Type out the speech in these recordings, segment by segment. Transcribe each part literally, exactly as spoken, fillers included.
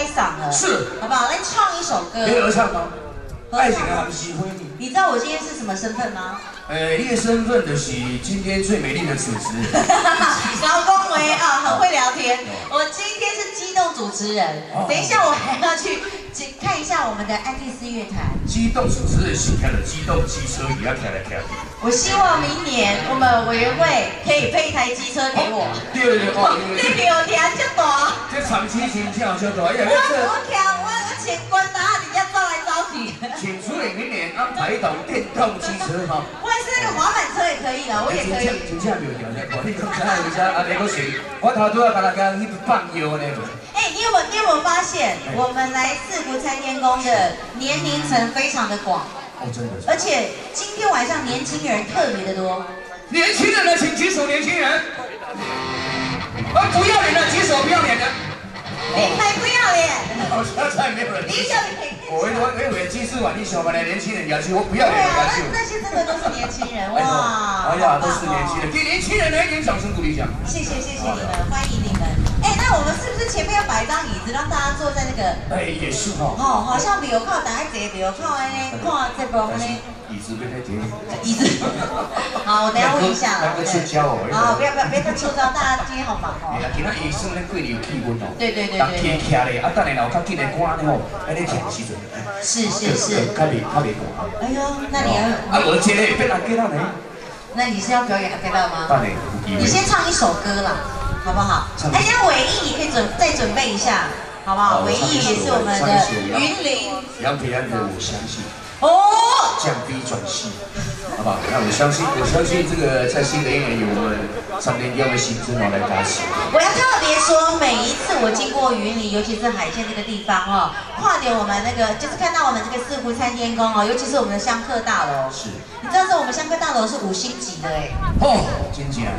开嗓了，是，好不好？来唱一首歌，可以合唱吗？爱情啊，喜欢你。你知道我今天是什么身份吗？呃，你的身份就是今天最美丽的主持人。老公维啊，很会聊天。我今天是激动主持人，等一下我还要去看一下我们的安第斯乐坛。激动主持人是开了激动机车，也要开来开。我希望明年我们委员会可以配一台机车给我。对对对，哦，你比我跳就大。这长期情跳就大，因为这。我跳，我我前滚打人家招来招去。请主任明年安排一台电动机车哈。 那个滑板车也可以的，我也可以。真正没有聊的，我你刚才有啥阿别个谁？我头拄啊跟他讲，你不放腰呢？哎，你有没你有没有发现，我们来四福参天宫的年龄层非常的广，哦，真的。而且今天晚上年轻人特别的多。年轻人呢，请举手，年轻人。啊，不要脸的举手，不要脸的。你才不要脸！好像再没有人。你要脸。 我我我以为技术啊，你小白的年轻人要求，我不要你的要求。那那些真的都是年轻人哇！哎呀，都是年轻人，给年轻人来点掌声鼓励一下。谢谢谢谢你们，欢迎你们。哎，那我们是不是前面要摆一张椅子，让大家坐在那个？哎，也是哈。哦，好像比我靠打一折，比我靠哎呢，靠这边呢。椅子别太低。椅子。好，我等下问一下。来个出招哦。啊，不要不要，别太出招，大家今天好忙哦。哎呀，今天医生咧过年有气氛哦。对对对对。当天徛咧，啊，等下楼较紧来赶咧吼，安尼徛时阵。 是是是，他没他没过。哎呦，那你要啊，我接嘞，被他给到没？那你是要表演给到吗？到嘞。你先唱一首歌啦，好不好？哎，那尾翼你可以准再准备一下，好不好？尾翼也是我们的云林。杨培安的《我相信》。哦。降 B 转 C， 好不好？那我相信，我相信这个在新的一年有我们上天要为新之毛来打气。我要特别说，每一次我经过云林，尤其是海线这个地方哦。 跨点我们那个，就是看到我们这个四福参天宫哦，尤其是我们的香客大楼。是。你知道是我们香客大楼是五星级的哎。哦，真假？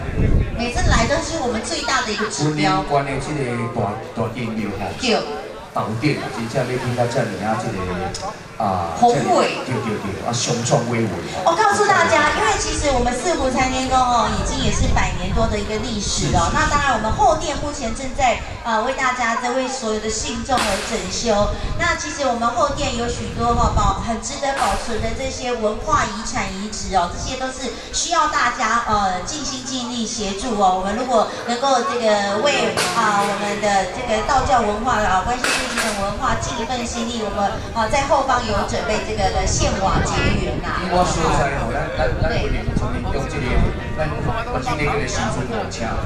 每次来都是我们最大的一个指标。关的这个大大殿庙哈。对。大殿，真正要听到这里啊，这个啊。宏伟。对对对，啊，雄壮威武。我告诉大家，因为其实我们四福参天宫哦，已经也是百年多的一个历史哦。那当然，我们后殿目前正在。 啊，为大家在为所有的信众而整修。那其实我们后殿有许多哈保很值得保存的这些文化遗产遗址哦，这些都是需要大家呃尽心尽力协助哦。我们如果能够这个为啊我们的这个道教文化啊关系这些文化尽一份心力，我们啊在后方有准备这个的献瓦结缘呐。我说在吼，咱咱咱为了从民众这里，咱关心那个新村老家。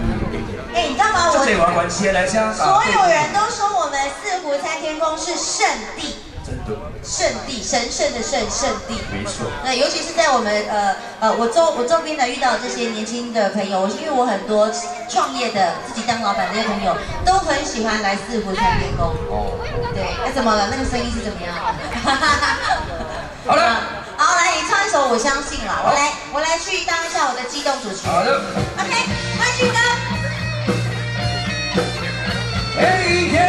哎，你知道吗？我。这玩关系来讲。 所有人都说我们四福参天宫是圣地，真的，圣地，神圣的圣，圣地，没错。那尤其是在我们呃呃，我周我周边的遇到这些年轻的朋友，因为我很多创业的、自己当老板的朋友，都很喜欢来四福参天宫。哦，对，那、啊、怎么了？那个声音是怎么样？好了，好来，你唱一首《我相信》啦，我来我来去当一下我的激动主持人。好的 ，OK， 开始歌。 Hey yeah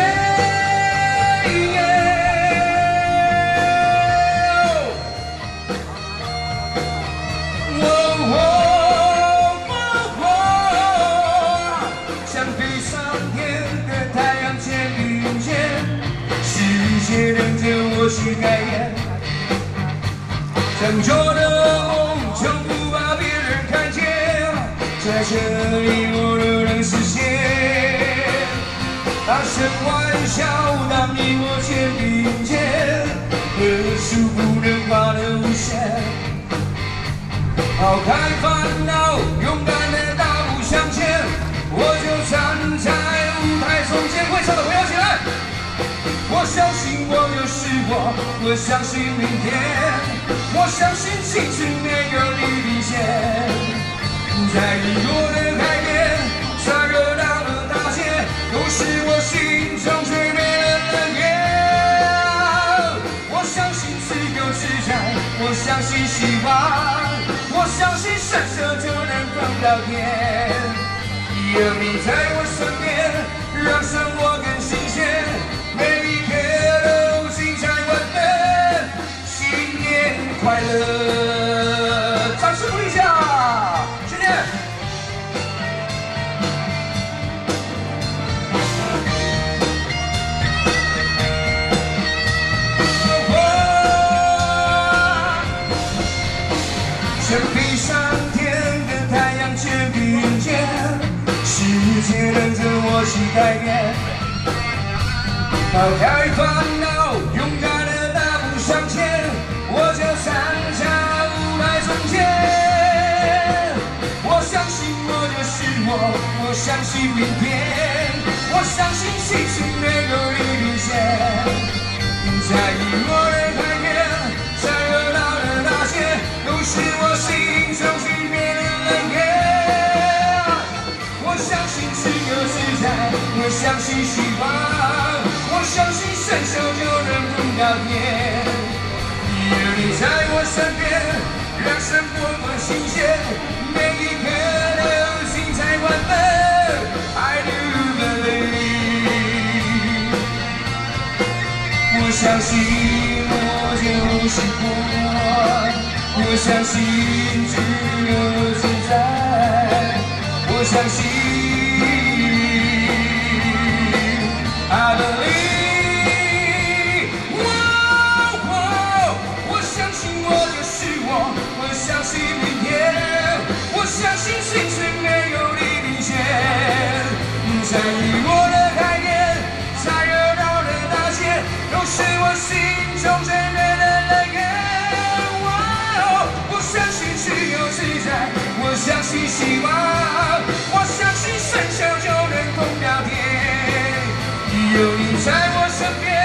yeah， 喔喔喔喔，像对上天的太阳间云间，世界亮着我去改变，讲究的我从不把别人看见，在这里我都能实现。 大声玩笑，当你我肩并肩，何处不能画的无限？抛开烦恼，勇敢的大步向前，我就站在舞台中间。会唱的，我要起来！我相信我就是我，我相信明天，我相信青春没有底线。在你我的海边，下个大雨。 都是我心中最美的蓝天。我相信自由自在，我相信希望，我相信伸手就能碰到天。有你在我身边，让生活更新鲜，每一天都精彩万分。新年快乐！掌声鼓励一下，新年。直等着我去改变，抛开烦恼，勇敢的大步向前，我就上下五百中间。我相信我就是我，我相信明天，我相信星星能够一定见，在意我的改变，在热闹的大街，都是我心中去变的人。 我相信希望，我相信伸手就能碰到天。有你在我身边，让生活更新鲜，每一刻都精彩万分。I do believe， 我相信我就是我，我相信自由自在，我相信。 I believe， 我相信我就是我，我相信明天，我相信青春没有黎明前。在意我的改变，在热闹的大街，都是我心中真正的那个我。我相信自由自在，我相信希望，我相信伸手就能碰到天。 有你在我身边。